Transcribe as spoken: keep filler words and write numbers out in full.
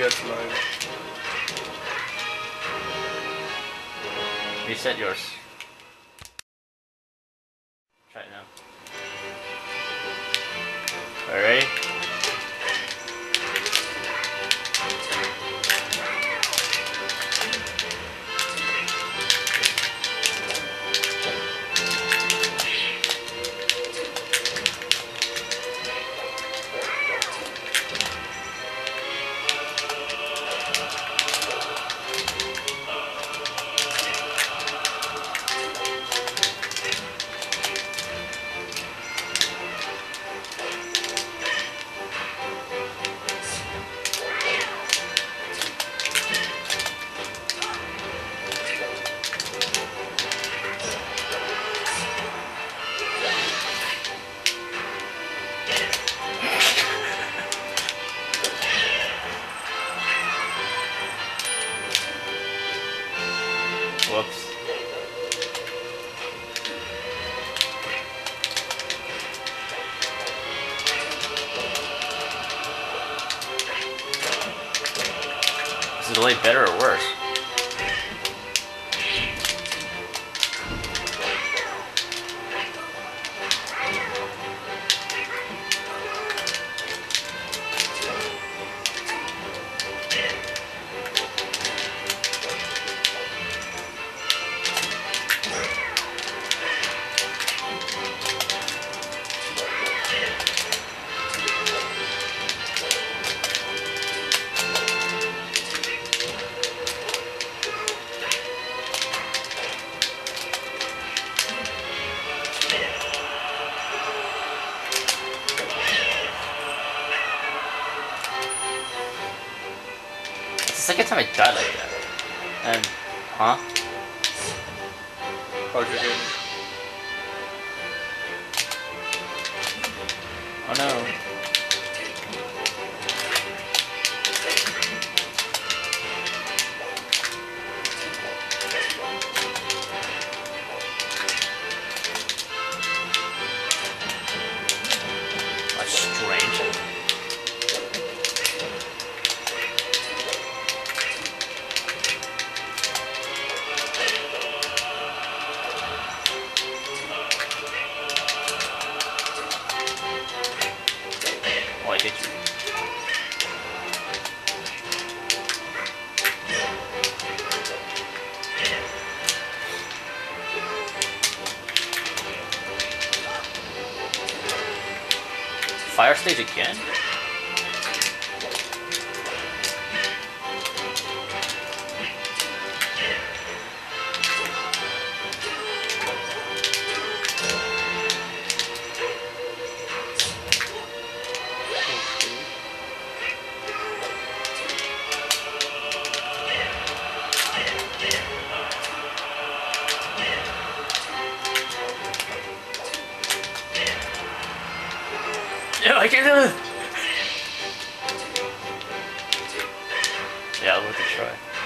P T S live. Reset yours. Try it now. Alright. Whoops. Is the delay better or worse? Second time I died like that. And huh? Cartridge in. Oh no. That's strange. Did you? Fire stage again? I can't do this! Yeah, I'll have to try.